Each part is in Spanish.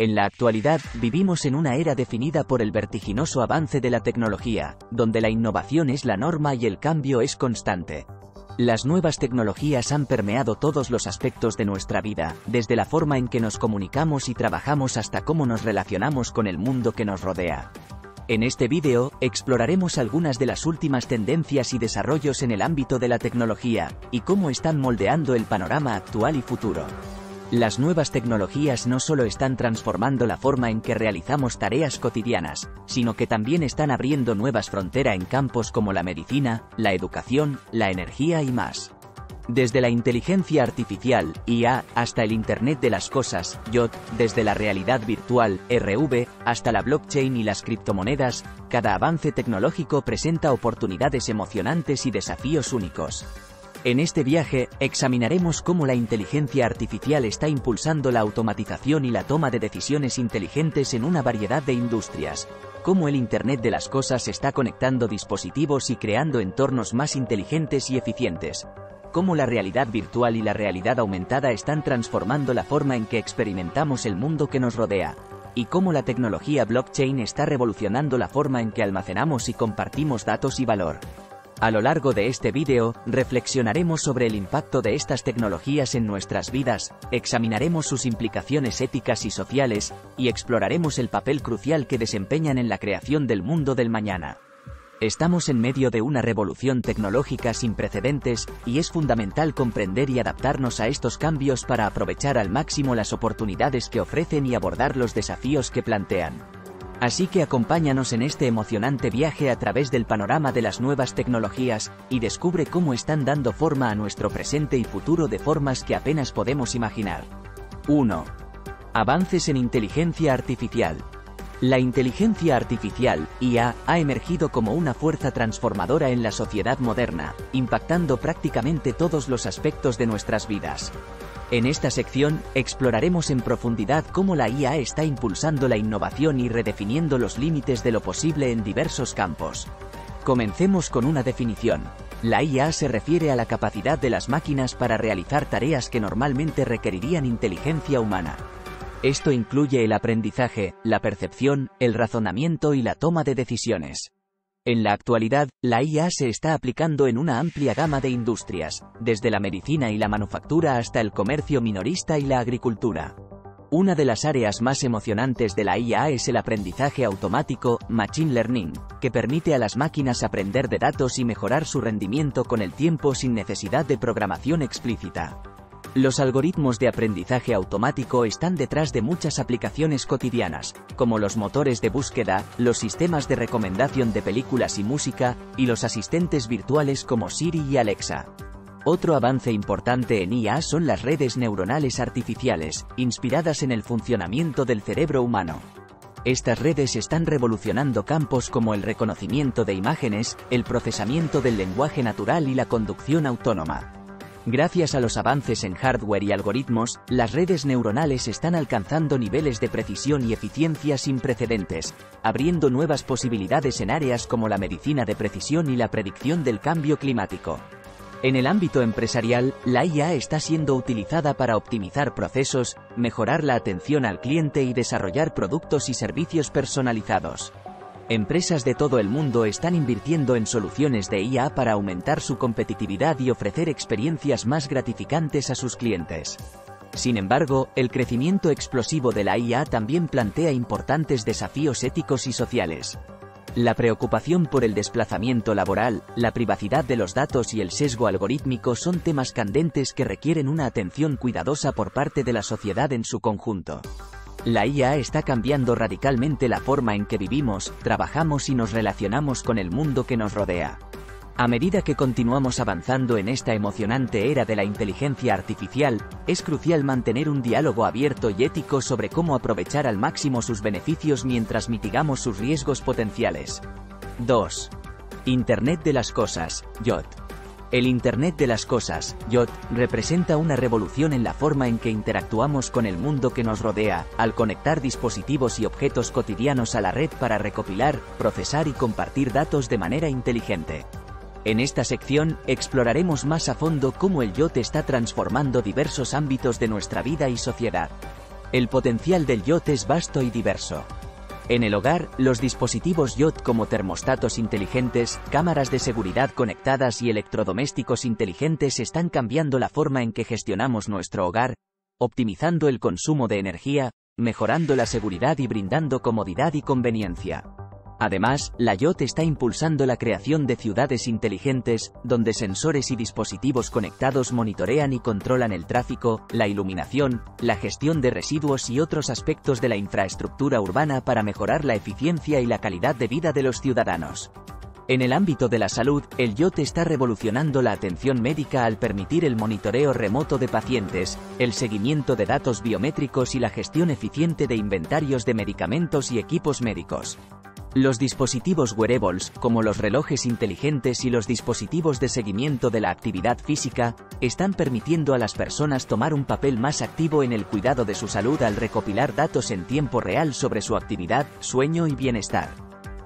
En la actualidad, vivimos en una era definida por el vertiginoso avance de la tecnología, donde la innovación es la norma y el cambio es constante. Las nuevas tecnologías han permeado todos los aspectos de nuestra vida, desde la forma en que nos comunicamos y trabajamos hasta cómo nos relacionamos con el mundo que nos rodea. En este vídeo, exploraremos algunas de las últimas tendencias y desarrollos en el ámbito de la tecnología, y cómo están moldeando el panorama actual y futuro. Las nuevas tecnologías no solo están transformando la forma en que realizamos tareas cotidianas, sino que también están abriendo nuevas fronteras en campos como la medicina, la educación, la energía y más. Desde la inteligencia artificial, IA, hasta el Internet de las Cosas, IoT, desde la realidad virtual, RV, hasta la blockchain y las criptomonedas, cada avance tecnológico presenta oportunidades emocionantes y desafíos únicos. En este viaje, examinaremos cómo la inteligencia artificial está impulsando la automatización y la toma de decisiones inteligentes en una variedad de industrias, cómo el Internet de las Cosas está conectando dispositivos y creando entornos más inteligentes y eficientes, cómo la realidad virtual y la realidad aumentada están transformando la forma en que experimentamos el mundo que nos rodea, y cómo la tecnología blockchain está revolucionando la forma en que almacenamos y compartimos datos y valor. A lo largo de este vídeo, reflexionaremos sobre el impacto de estas tecnologías en nuestras vidas, examinaremos sus implicaciones éticas y sociales, y exploraremos el papel crucial que desempeñan en la creación del mundo del mañana. Estamos en medio de una revolución tecnológica sin precedentes, y es fundamental comprender y adaptarnos a estos cambios para aprovechar al máximo las oportunidades que ofrecen y abordar los desafíos que plantean. Así que acompáñanos en este emocionante viaje a través del panorama de las nuevas tecnologías, y descubre cómo están dando forma a nuestro presente y futuro de formas que apenas podemos imaginar. 1. Avances en inteligencia artificial. La inteligencia artificial, IA, ha emergido como una fuerza transformadora en la sociedad moderna, impactando prácticamente todos los aspectos de nuestras vidas. En esta sección, exploraremos en profundidad cómo la IA está impulsando la innovación y redefiniendo los límites de lo posible en diversos campos. Comencemos con una definición. La IA se refiere a la capacidad de las máquinas para realizar tareas que normalmente requerirían inteligencia humana. Esto incluye el aprendizaje, la percepción, el razonamiento y la toma de decisiones. En la actualidad, la IA se está aplicando en una amplia gama de industrias, desde la medicina y la manufactura hasta el comercio minorista y la agricultura. Una de las áreas más emocionantes de la IA es el aprendizaje automático, Machine Learning, que permite a las máquinas aprender de datos y mejorar su rendimiento con el tiempo sin necesidad de programación explícita. Los algoritmos de aprendizaje automático están detrás de muchas aplicaciones cotidianas, como los motores de búsqueda, los sistemas de recomendación de películas y música, y los asistentes virtuales como Siri y Alexa. Otro avance importante en IA son las redes neuronales artificiales, inspiradas en el funcionamiento del cerebro humano. Estas redes están revolucionando campos como el reconocimiento de imágenes, el procesamiento del lenguaje natural y la conducción autónoma. Gracias a los avances en hardware y algoritmos, las redes neuronales están alcanzando niveles de precisión y eficiencia sin precedentes, abriendo nuevas posibilidades en áreas como la medicina de precisión y la predicción del cambio climático. En el ámbito empresarial, la IA está siendo utilizada para optimizar procesos, mejorar la atención al cliente y desarrollar productos y servicios personalizados. Empresas de todo el mundo están invirtiendo en soluciones de IA para aumentar su competitividad y ofrecer experiencias más gratificantes a sus clientes. Sin embargo, el crecimiento explosivo de la IA también plantea importantes desafíos éticos y sociales. La preocupación por el desplazamiento laboral, la privacidad de los datos y el sesgo algorítmico son temas candentes que requieren una atención cuidadosa por parte de la sociedad en su conjunto. La IA está cambiando radicalmente la forma en que vivimos, trabajamos y nos relacionamos con el mundo que nos rodea. A medida que continuamos avanzando en esta emocionante era de la inteligencia artificial, es crucial mantener un diálogo abierto y ético sobre cómo aprovechar al máximo sus beneficios mientras mitigamos sus riesgos potenciales. 2. Internet de las Cosas, IoT. El Internet de las Cosas, IoT, representa una revolución en la forma en que interactuamos con el mundo que nos rodea, al conectar dispositivos y objetos cotidianos a la red para recopilar, procesar y compartir datos de manera inteligente. En esta sección, exploraremos más a fondo cómo el IoT está transformando diversos ámbitos de nuestra vida y sociedad. El potencial del IoT es vasto y diverso. En el hogar, los dispositivos IoT como termostatos inteligentes, cámaras de seguridad conectadas y electrodomésticos inteligentes están cambiando la forma en que gestionamos nuestro hogar, optimizando el consumo de energía, mejorando la seguridad y brindando comodidad y conveniencia. Además, la IoT está impulsando la creación de ciudades inteligentes, donde sensores y dispositivos conectados monitorean y controlan el tráfico, la iluminación, la gestión de residuos y otros aspectos de la infraestructura urbana para mejorar la eficiencia y la calidad de vida de los ciudadanos. En el ámbito de la salud, el IoT está revolucionando la atención médica al permitir el monitoreo remoto de pacientes, el seguimiento de datos biométricos y la gestión eficiente de inventarios de medicamentos y equipos médicos. Los dispositivos wearables, como los relojes inteligentes y los dispositivos de seguimiento de la actividad física, están permitiendo a las personas tomar un papel más activo en el cuidado de su salud al recopilar datos en tiempo real sobre su actividad, sueño y bienestar.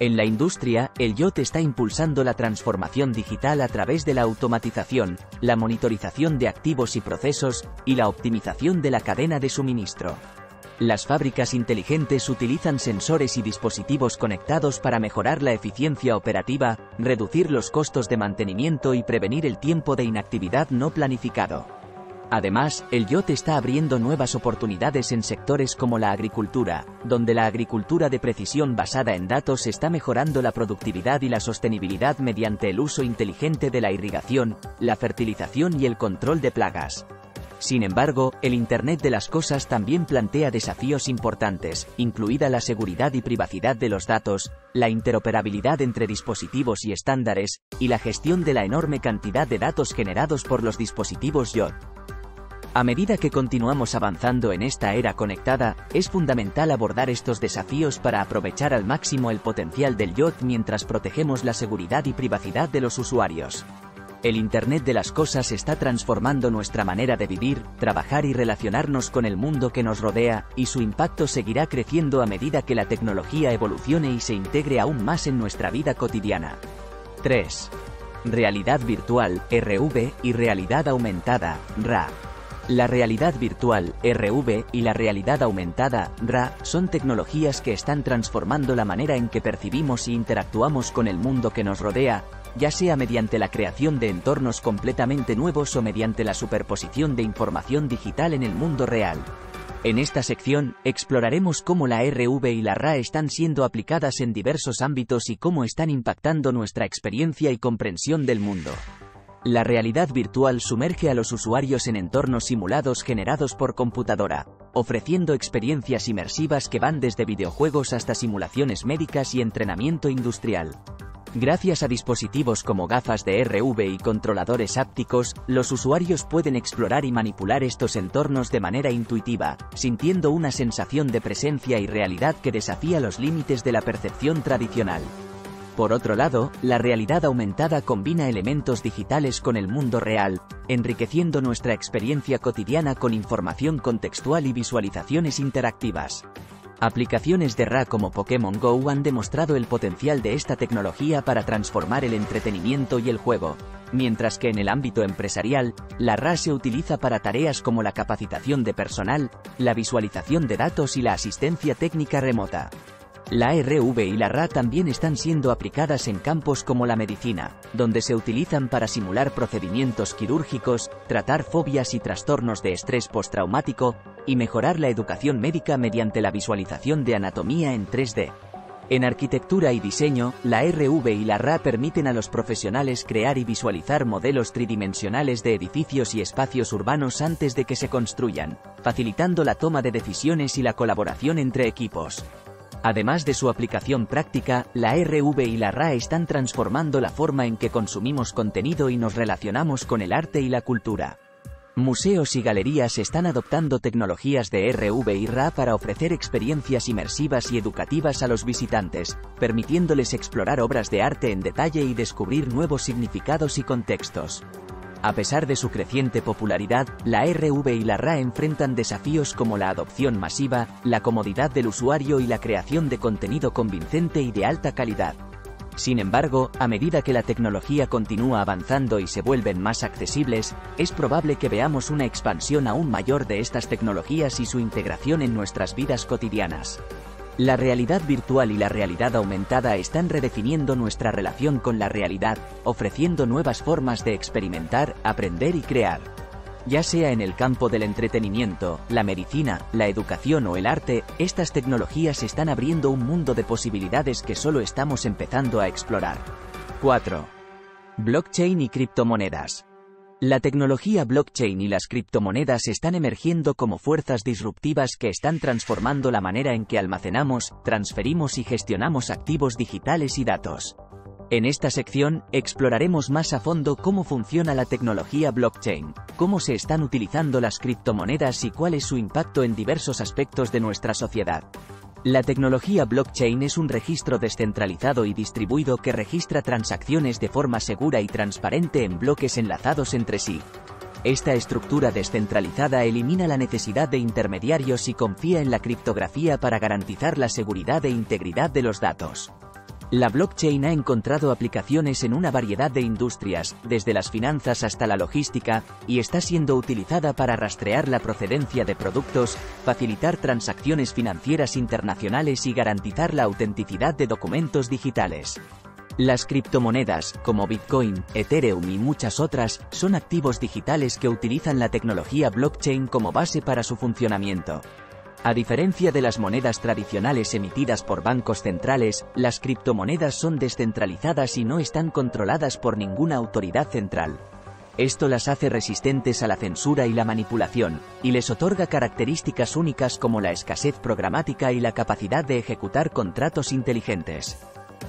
En la industria, el IoT está impulsando la transformación digital a través de la automatización, la monitorización de activos y procesos, y la optimización de la cadena de suministro. Las fábricas inteligentes utilizan sensores y dispositivos conectados para mejorar la eficiencia operativa, reducir los costos de mantenimiento y prevenir el tiempo de inactividad no planificado. Además, el IoT está abriendo nuevas oportunidades en sectores como la agricultura, donde la agricultura de precisión basada en datos está mejorando la productividad y la sostenibilidad mediante el uso inteligente de la irrigación, la fertilización y el control de plagas. Sin embargo, el Internet de las Cosas también plantea desafíos importantes, incluida la seguridad y privacidad de los datos, la interoperabilidad entre dispositivos y estándares, y la gestión de la enorme cantidad de datos generados por los dispositivos IoT. A medida que continuamos avanzando en esta era conectada, es fundamental abordar estos desafíos para aprovechar al máximo el potencial del IoT mientras protegemos la seguridad y privacidad de los usuarios. El Internet de las Cosas está transformando nuestra manera de vivir, trabajar y relacionarnos con el mundo que nos rodea, y su impacto seguirá creciendo a medida que la tecnología evolucione y se integre aún más en nuestra vida cotidiana. 3. Realidad virtual, RV, y realidad aumentada, RA. La realidad virtual, RV, y la realidad aumentada, RA, son tecnologías que están transformando la manera en que percibimos y interactuamos con el mundo que nos rodea, ya sea mediante la creación de entornos completamente nuevos o mediante la superposición de información digital en el mundo real. En esta sección, exploraremos cómo la RV y la RA están siendo aplicadas en diversos ámbitos y cómo están impactando nuestra experiencia y comprensión del mundo. La realidad virtual sumerge a los usuarios en entornos simulados generados por computadora, ofreciendo experiencias inmersivas que van desde videojuegos hasta simulaciones médicas y entrenamiento industrial. Gracias a dispositivos como gafas de RV y controladores hápticos, los usuarios pueden explorar y manipular estos entornos de manera intuitiva, sintiendo una sensación de presencia y realidad que desafía los límites de la percepción tradicional. Por otro lado, la realidad aumentada combina elementos digitales con el mundo real, enriqueciendo nuestra experiencia cotidiana con información contextual y visualizaciones interactivas. Aplicaciones de RA como Pokémon Go han demostrado el potencial de esta tecnología para transformar el entretenimiento y el juego, mientras que en el ámbito empresarial, la RA se utiliza para tareas como la capacitación de personal, la visualización de datos y la asistencia técnica remota. La RV y la RA también están siendo aplicadas en campos como la medicina, donde se utilizan para simular procedimientos quirúrgicos, tratar fobias y trastornos de estrés postraumático, y mejorar la educación médica mediante la visualización de anatomía en 3D. En arquitectura y diseño, la RV y la RA permiten a los profesionales crear y visualizar modelos tridimensionales de edificios y espacios urbanos antes de que se construyan, facilitando la toma de decisiones y la colaboración entre equipos. Además de su aplicación práctica, la RV y la RA están transformando la forma en que consumimos contenido y nos relacionamos con el arte y la cultura. Museos y galerías están adoptando tecnologías de RV y RA para ofrecer experiencias inmersivas y educativas a los visitantes, permitiéndoles explorar obras de arte en detalle y descubrir nuevos significados y contextos. A pesar de su creciente popularidad, la RV y la RA enfrentan desafíos como la adopción masiva, la comodidad del usuario y la creación de contenido convincente y de alta calidad. Sin embargo, a medida que la tecnología continúa avanzando y se vuelven más accesibles, es probable que veamos una expansión aún mayor de estas tecnologías y su integración en nuestras vidas cotidianas. La realidad virtual y la realidad aumentada están redefiniendo nuestra relación con la realidad, ofreciendo nuevas formas de experimentar, aprender y crear. Ya sea en el campo del entretenimiento, la medicina, la educación o el arte, estas tecnologías están abriendo un mundo de posibilidades que solo estamos empezando a explorar. 4. Blockchain y criptomonedas. La tecnología blockchain y las criptomonedas están emergiendo como fuerzas disruptivas que están transformando la manera en que almacenamos, transferimos y gestionamos activos digitales y datos. En esta sección, exploraremos más a fondo cómo funciona la tecnología blockchain, cómo se están utilizando las criptomonedas y cuál es su impacto en diversos aspectos de nuestra sociedad. La tecnología blockchain es un registro descentralizado y distribuido que registra transacciones de forma segura y transparente en bloques enlazados entre sí. Esta estructura descentralizada elimina la necesidad de intermediarios y confía en la criptografía para garantizar la seguridad e integridad de los datos. La blockchain ha encontrado aplicaciones en una variedad de industrias, desde las finanzas hasta la logística, y está siendo utilizada para rastrear la procedencia de productos, facilitar transacciones financieras internacionales y garantizar la autenticidad de documentos digitales. Las criptomonedas, como Bitcoin, Ethereum y muchas otras, son activos digitales que utilizan la tecnología blockchain como base para su funcionamiento. A diferencia de las monedas tradicionales emitidas por bancos centrales, las criptomonedas son descentralizadas y no están controladas por ninguna autoridad central. Esto las hace resistentes a la censura y la manipulación, y les otorga características únicas como la escasez programática y la capacidad de ejecutar contratos inteligentes.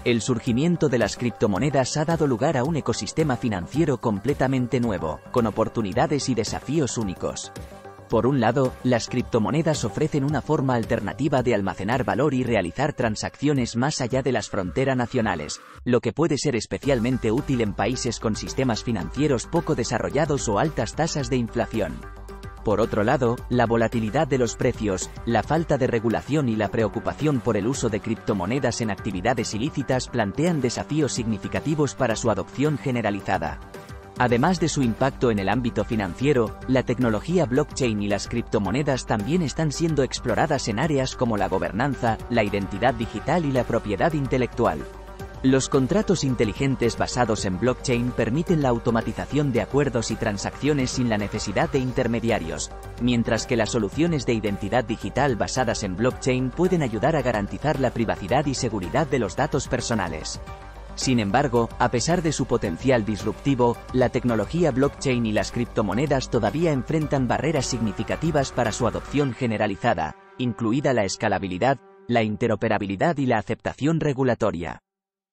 El surgimiento de las criptomonedas ha dado lugar a un ecosistema financiero completamente nuevo, con oportunidades y desafíos únicos. Por un lado, las criptomonedas ofrecen una forma alternativa de almacenar valor y realizar transacciones más allá de las fronteras nacionales, lo que puede ser especialmente útil en países con sistemas financieros poco desarrollados o altas tasas de inflación. Por otro lado, la volatilidad de los precios, la falta de regulación y la preocupación por el uso de criptomonedas en actividades ilícitas plantean desafíos significativos para su adopción generalizada. Además de su impacto en el ámbito financiero, la tecnología blockchain y las criptomonedas también están siendo exploradas en áreas como la gobernanza, la identidad digital y la propiedad intelectual. Los contratos inteligentes basados en blockchain permiten la automatización de acuerdos y transacciones sin la necesidad de intermediarios, mientras que las soluciones de identidad digital basadas en blockchain pueden ayudar a garantizar la privacidad y seguridad de los datos personales. Sin embargo, a pesar de su potencial disruptivo, la tecnología blockchain y las criptomonedas todavía enfrentan barreras significativas para su adopción generalizada, incluida la escalabilidad, la interoperabilidad y la aceptación regulatoria.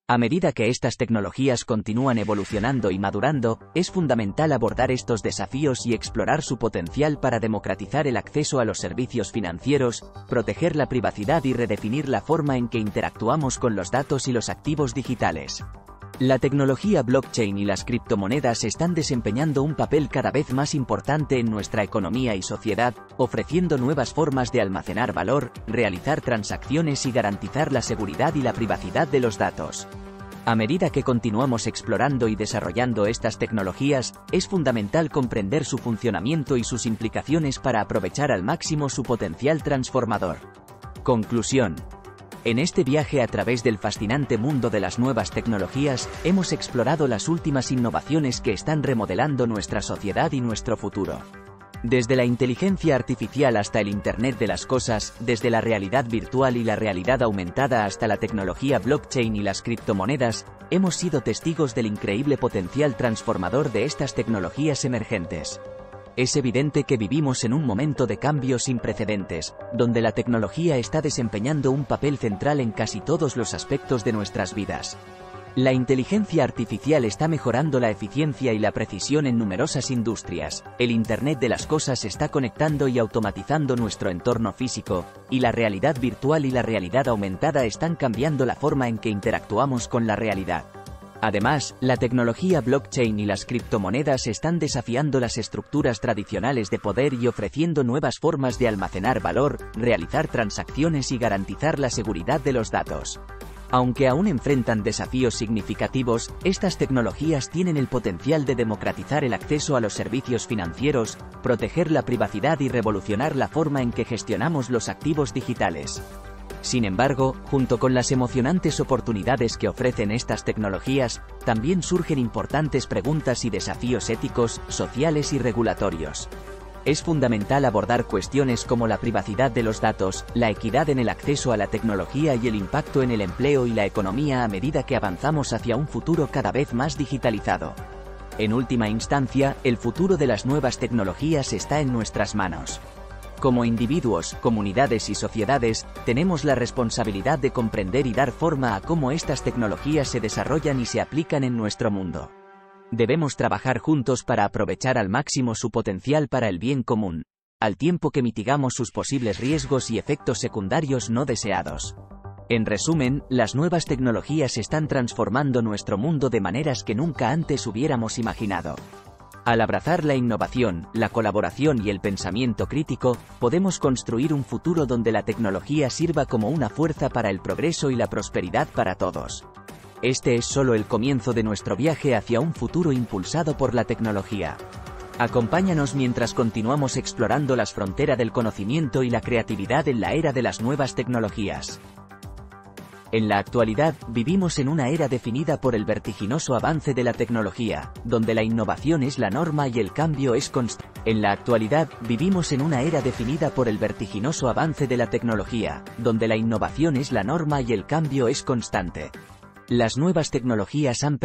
A medida que estas tecnologías continúan evolucionando y madurando, es fundamental abordar estos desafíos y explorar su potencial para democratizar el acceso a los servicios financieros, proteger la privacidad y redefinir la forma en que interactuamos con los datos y los activos digitales. La tecnología blockchain y las criptomonedas están desempeñando un papel cada vez más importante en nuestra economía y sociedad, ofreciendo nuevas formas de almacenar valor, realizar transacciones y garantizar la seguridad y la privacidad de los datos. A medida que continuamos explorando y desarrollando estas tecnologías, es fundamental comprender su funcionamiento y sus implicaciones para aprovechar al máximo su potencial transformador. Conclusión. En este viaje a través del fascinante mundo de las nuevas tecnologías, hemos explorado las últimas innovaciones que están remodelando nuestra sociedad y nuestro futuro. Desde la inteligencia artificial hasta el Internet de las Cosas, desde la realidad virtual y la realidad aumentada hasta la tecnología blockchain y las criptomonedas, hemos sido testigos del increíble potencial transformador de estas tecnologías emergentes. Es evidente que vivimos en un momento de cambios sin precedentes, donde la tecnología está desempeñando un papel central en casi todos los aspectos de nuestras vidas. La inteligencia artificial está mejorando la eficiencia y la precisión en numerosas industrias, el Internet de las Cosas está conectando y automatizando nuestro entorno físico, y la realidad virtual y la realidad aumentada están cambiando la forma en que interactuamos con la realidad. Además, la tecnología blockchain y las criptomonedas están desafiando las estructuras tradicionales de poder y ofreciendo nuevas formas de almacenar valor, realizar transacciones y garantizar la seguridad de los datos. Aunque aún enfrentan desafíos significativos, estas tecnologías tienen el potencial de democratizar el acceso a los servicios financieros, proteger la privacidad y revolucionar la forma en que gestionamos los activos digitales. Sin embargo, junto con las emocionantes oportunidades que ofrecen estas tecnologías, también surgen importantes preguntas y desafíos éticos, sociales y regulatorios. Es fundamental abordar cuestiones como la privacidad de los datos, la equidad en el acceso a la tecnología y el impacto en el empleo y la economía a medida que avanzamos hacia un futuro cada vez más digitalizado. En última instancia, el futuro de las nuevas tecnologías está en nuestras manos. Como individuos, comunidades y sociedades, tenemos la responsabilidad de comprender y dar forma a cómo estas tecnologías se desarrollan y se aplican en nuestro mundo. Debemos trabajar juntos para aprovechar al máximo su potencial para el bien común, al tiempo que mitigamos sus posibles riesgos y efectos secundarios no deseados. En resumen, las nuevas tecnologías están transformando nuestro mundo de maneras que nunca antes hubiéramos imaginado. Al abrazar la innovación, la colaboración y el pensamiento crítico, podemos construir un futuro donde la tecnología sirva como una fuerza para el progreso y la prosperidad para todos. Este es solo el comienzo de nuestro viaje hacia un futuro impulsado por la tecnología. Acompáñanos mientras continuamos explorando las fronteras del conocimiento y la creatividad en la era de las nuevas tecnologías. En la actualidad, vivimos en una era definida por el vertiginoso avance de la tecnología, donde la innovación es la norma y el cambio es constante. Las nuevas tecnologías han